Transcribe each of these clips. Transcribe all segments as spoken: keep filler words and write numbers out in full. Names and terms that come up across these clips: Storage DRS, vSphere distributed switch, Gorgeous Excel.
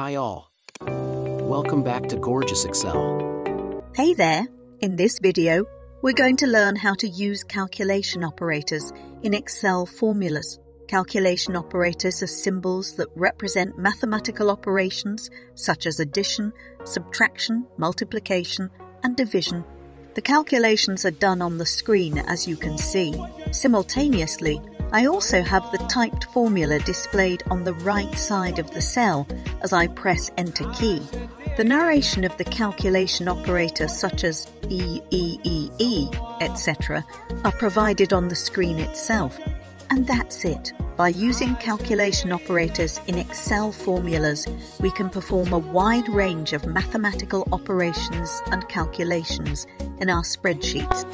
Hi all. Welcome back to Gorgeous Excel. Hey there. In this video, we're going to learn how to use calculation operators in Excel formulas. Calculation operators are symbols that represent mathematical operations such as addition, subtraction, multiplication, and division. The calculations are done on the screen, as you can see. Simultaneously, I also have the typed formula displayed on the right side of the cell as I press Enter key. The narration of the calculation operator, such as E, E, E, E, et cetera, are provided on the screen itself. And that's it. By using calculation operators in Excel formulas, we can perform a wide range of mathematical operations and calculations in our spreadsheets.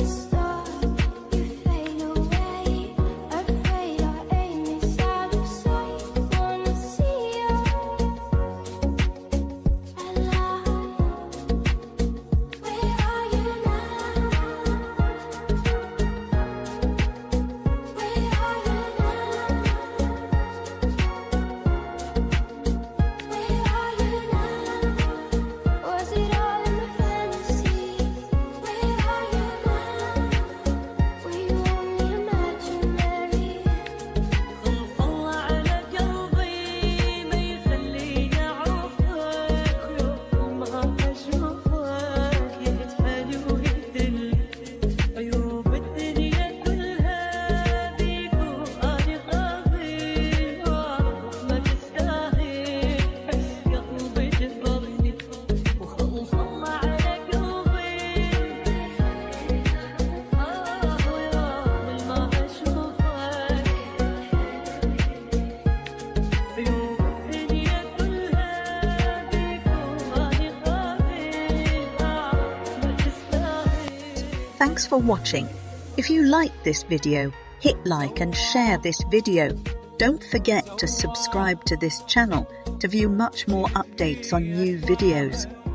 Thanks for watching. If you liked this video, hit like and share this video. Don't forget to subscribe to this channel to view much more updates on new videos.